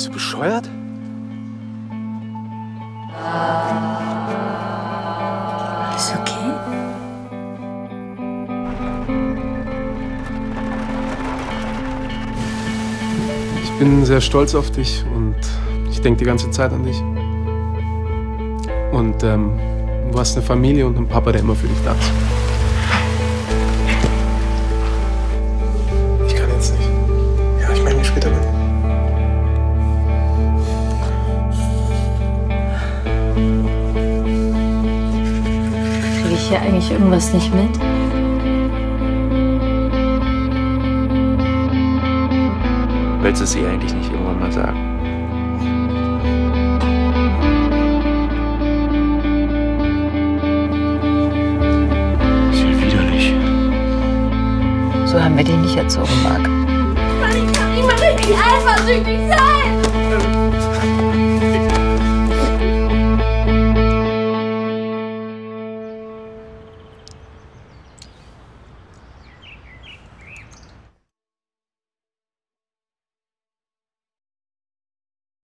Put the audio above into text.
Bist du bescheuert? Ist okay? Ich bin sehr stolz auf dich und ich denke die ganze Zeit an dich. Und du hast eine Familie und einen Papa, der immer für dich da ist. Ich kann jetzt nicht. Ja, ich melde mich später bei dir. Kriege ich hier eigentlich irgendwas nicht mit? Willst du es ihr eigentlich nicht irgendwann mal sagen? So haben wir dich nicht erzogen, Marc. Ich kann nicht mal richtig eifersüchtig sein!